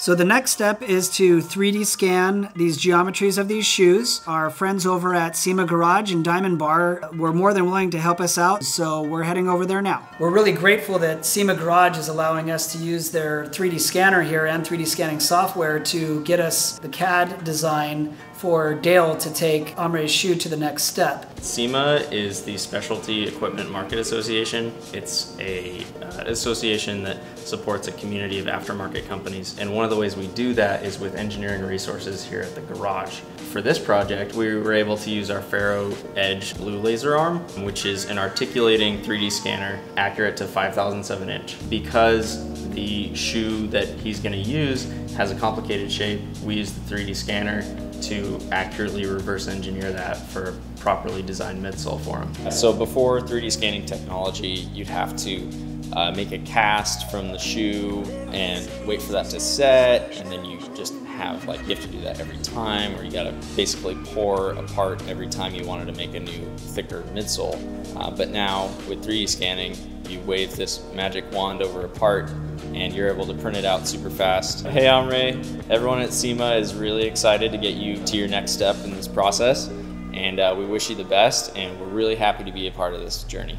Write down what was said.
So the next step is to 3D scan these geometries of these shoes. Our friends over at SEMA Garage and Diamond Bar were more than willing to help us out, so we're heading over there now. We're really grateful that SEMA Garage is allowing us to use their 3D scanner here and 3D scanning software to get us the CAD design for Dale to take Imre's shoe to the next step. SEMA is the Specialty Equipment Market Association. It's an association that supports a community of aftermarket companies, and one of the ways we do that is with engineering resources here at the garage. For this project, we were able to use our Faro Edge blue laser arm, which is an articulating 3D scanner accurate to 5,007 inch. Because the shoe that he's going to use has a complicated shape, we use the 3D scanner to accurately reverse engineer that for a properly designed midsole for him. So before 3D scanning technology, you'd have to make a cast from the shoe and wait for that to set, and then you just have, like, you have to do that every time, or you gotta basically pour apart every time you wanted to make a new, thicker midsole. But now, with 3D scanning, you wave this magic wand over a part, and you're able to print it out super fast. Hey Imre, everyone at SEMA is really excited to get you to your next step in this process, and we wish you the best, and we're really happy to be a part of this journey.